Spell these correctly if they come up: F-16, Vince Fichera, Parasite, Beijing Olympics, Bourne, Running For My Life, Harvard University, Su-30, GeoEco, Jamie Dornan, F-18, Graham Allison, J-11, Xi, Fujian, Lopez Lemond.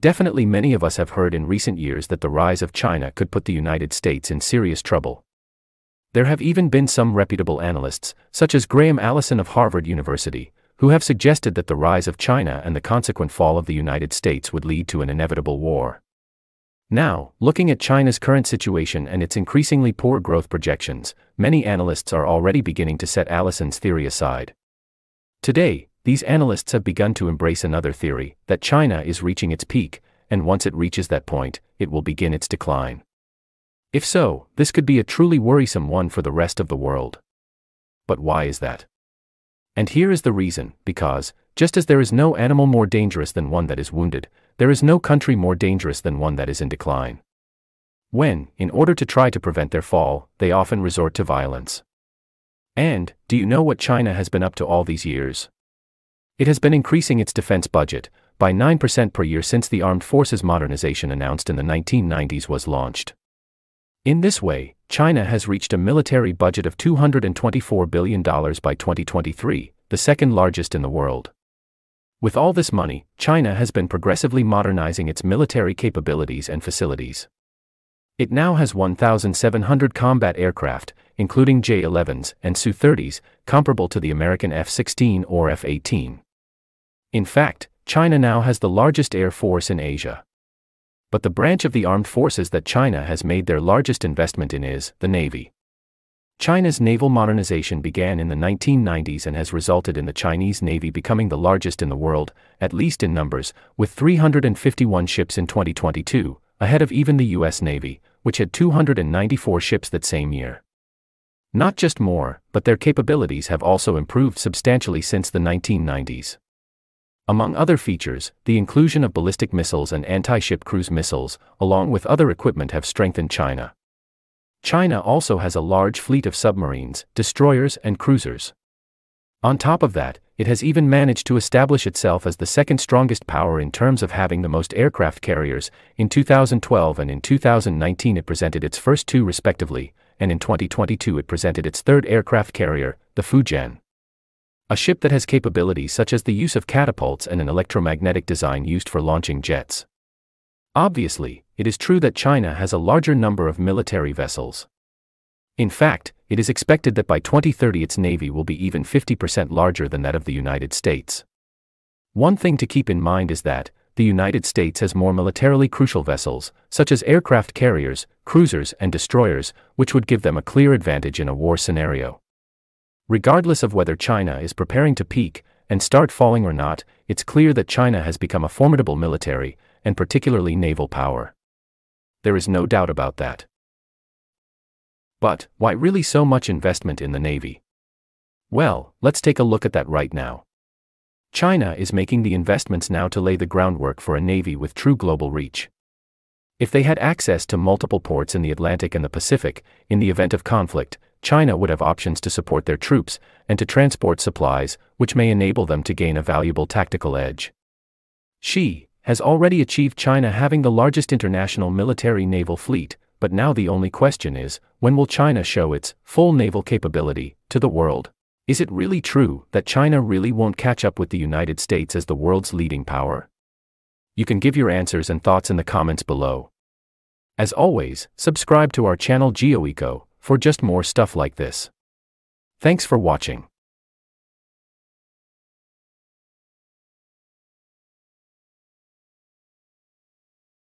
Definitely many of us have heard in recent years that the rise of China could put the United States in serious trouble. There have even been some reputable analysts, such as Graham Allison of Harvard University, who have suggested that the rise of China and the consequent fall of the United States would lead to an inevitable war. Now, looking at China's current situation and its increasingly poor growth projections, many analysts are already beginning to set Allison's theory aside. Today, these analysts have begun to embrace another theory, that China is reaching its peak, and once it reaches that point, it will begin its decline. If so, this could be a truly worrisome one for the rest of the world. But why is that? And here is the reason, because, just as there is no animal more dangerous than one that is wounded, there is no country more dangerous than one that is in decline. When, in order to try to prevent their fall, they often resort to violence. And, do you know what China has been up to all these years? It has been increasing its defense budget by 9% per year since the Armed Forces Modernization announced in the 1990s was launched. In this way, China has reached a military budget of $224 billion by 2023, the second largest in the world. With all this money, China has been progressively modernizing its military capabilities and facilities. It now has 1,700 combat aircraft, including J-11s and Su-30s, comparable to the American F-16 or F-18. In fact, China now has the largest air force in Asia. But the branch of the armed forces that China has made their largest investment in is the Navy. China's naval modernization began in the 1990s and has resulted in the Chinese Navy becoming the largest in the world, at least in numbers, with 351 ships in 2022, ahead of even the U.S. Navy, which had 294 ships that same year. Not just more, but their capabilities have also improved substantially since the 1990s. Among other features, the inclusion of ballistic missiles and anti-ship cruise missiles, along with other equipment, have strengthened China. China also has a large fleet of submarines, destroyers, and cruisers. On top of that, it has even managed to establish itself as the second strongest power in terms of having the most aircraft carriers. In 2012 and in 2019 it presented its first two respectively, and in 2022 it presented its third aircraft carrier, the Fujian. A ship that has capabilities such as the use of catapults and an electromagnetic design used for launching jets. Obviously, it is true that China has a larger number of military vessels. In fact, it is expected that by 2030 its navy will be even 50% larger than that of the United States. One thing to keep in mind is that the United States has more militarily crucial vessels, such as aircraft carriers, cruisers, and destroyers, which would give them a clear advantage in a war scenario. Regardless of whether China is preparing to peak and start falling or not, it's clear that China has become a formidable military, and particularly naval power. There is no doubt about that. But, why really so much investment in the Navy? Well, let's take a look at that right now. China is making the investments now to lay the groundwork for a Navy with true global reach. If they had access to multiple ports in the Atlantic and the Pacific, in the event of conflict, China would have options to support their troops and to transport supplies, which may enable them to gain a valuable tactical edge. Xi has already achieved China having the largest international military naval fleet, but now the only question is, when will China show its full naval capability to the world? Is it really true that China really won't catch up with the United States as the world's leading power? You can give your answers and thoughts in the comments below. As always, subscribe to our channel GeoEco for just more stuff like this. Thanks for watching.